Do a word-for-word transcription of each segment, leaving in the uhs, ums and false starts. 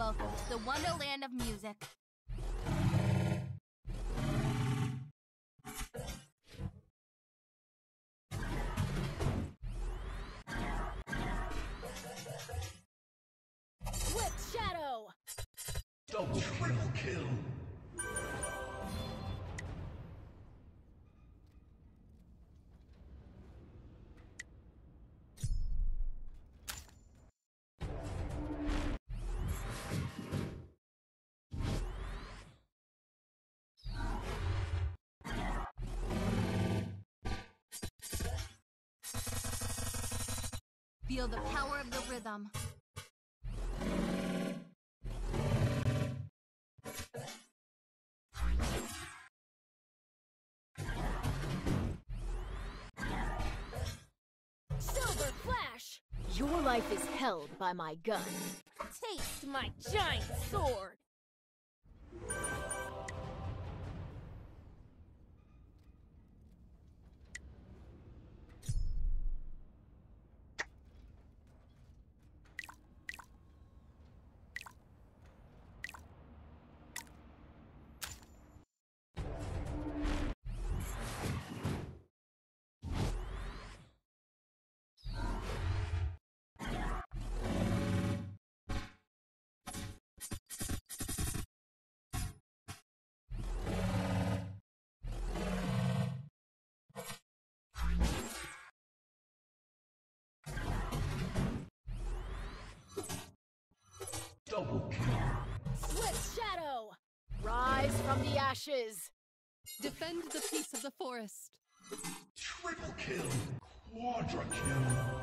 welcome to the Wonderland of Music. Whip Shadow! Double triple kill! Feel the power of the rhythm. Silver Flash! Your life is held by my gun. Taste my giant sword! Double kill. Swift Shadow! Rise from the ashes! Defend the peace of the forest. Triple kill! Quadra kill.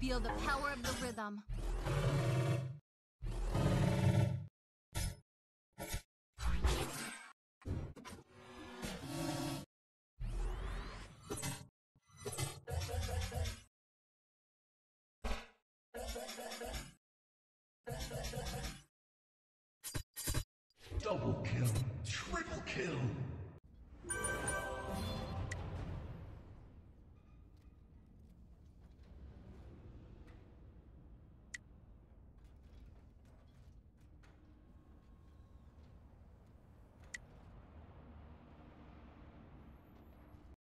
Feel the power of the rhythm. Double kill, triple kill.